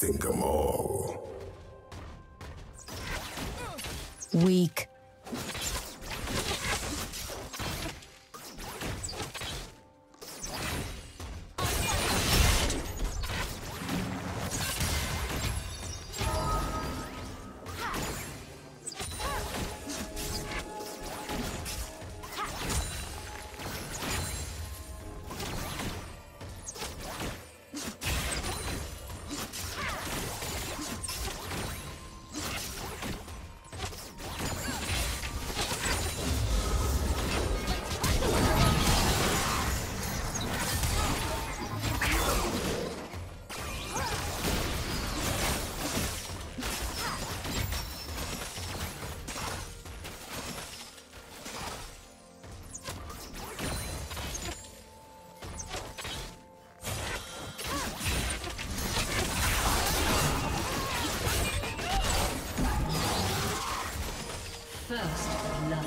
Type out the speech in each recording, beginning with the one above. Think 'em all. Weak. First love.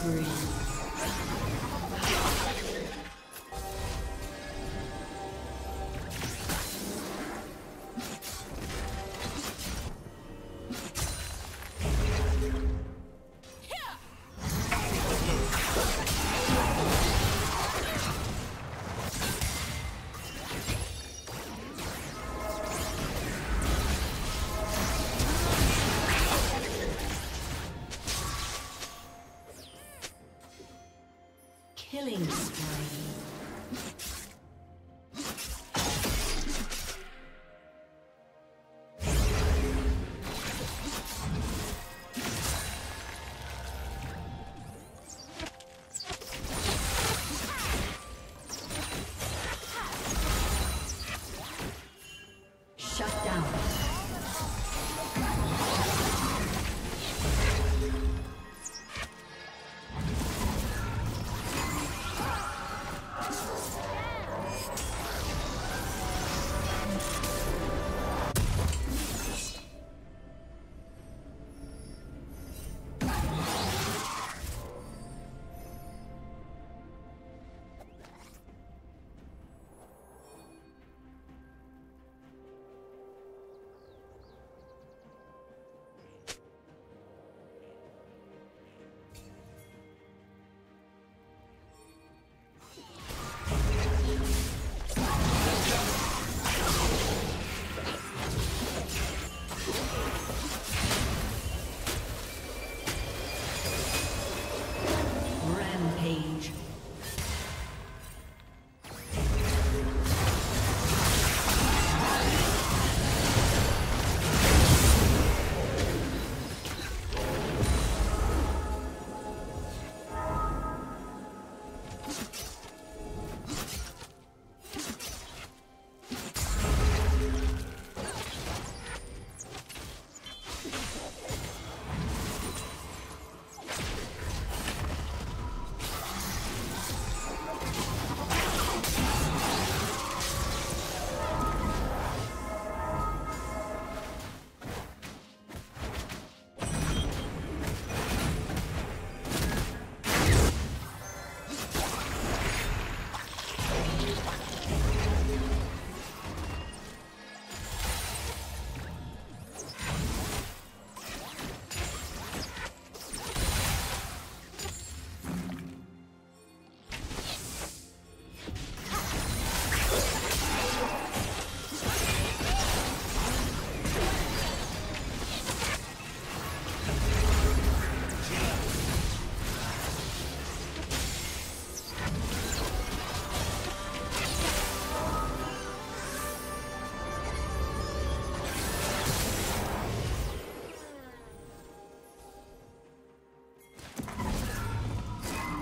free. Killing spree.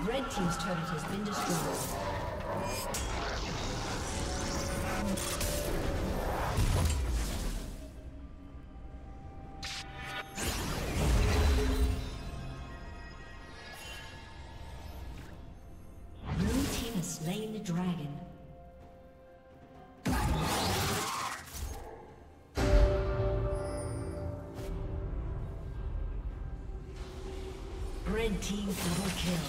Red team's turret has been destroyed. Red team double kill.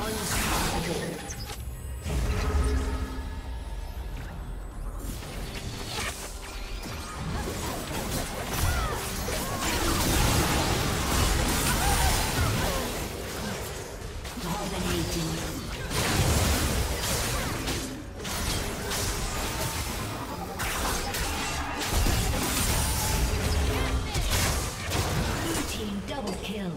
Unstoppable. Kill.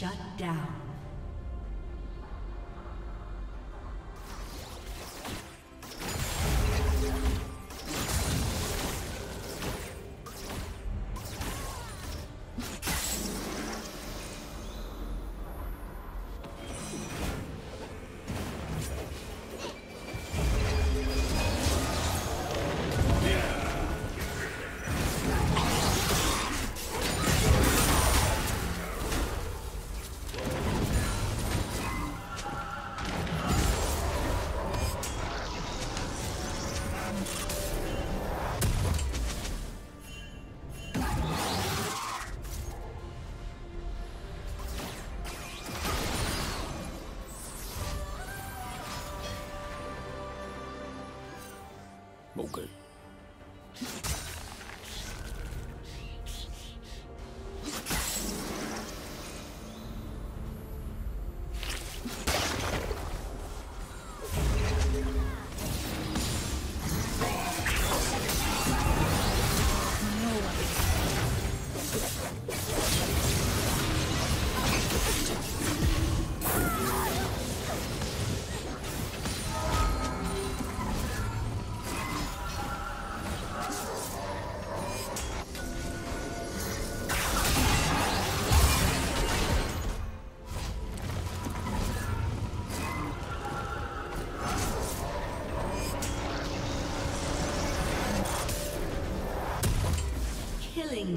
Shut down. Okay. Killing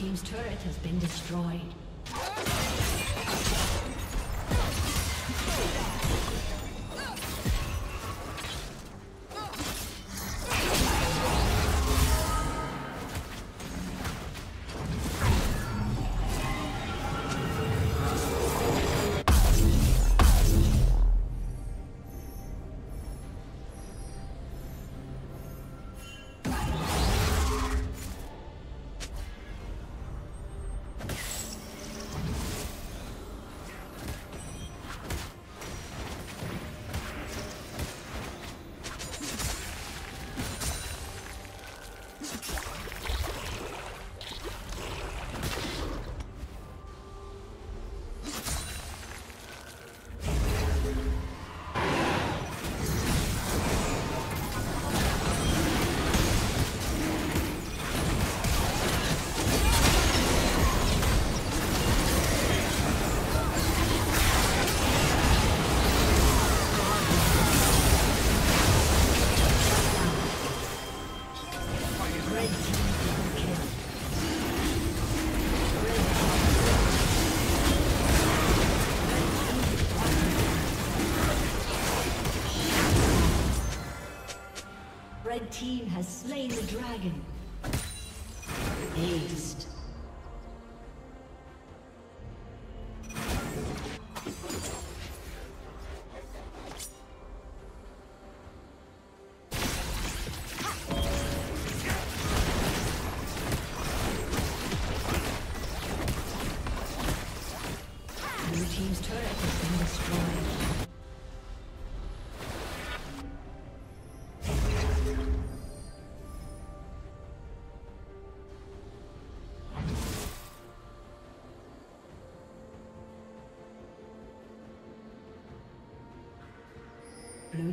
team's turret has been destroyed. Red team has slain the dragon. Aced. Blue team's turret has been destroyed. Blue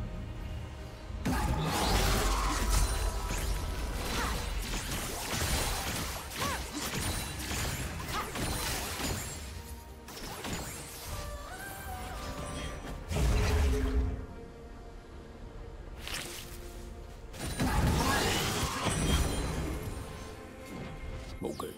Okay.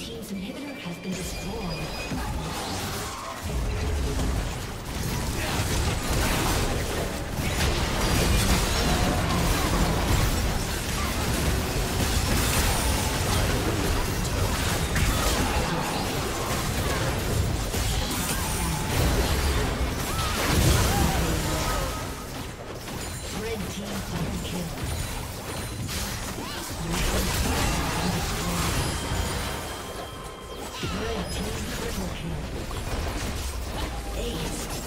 team's inhibitor has been destroyed. Red team triple kill. Ace.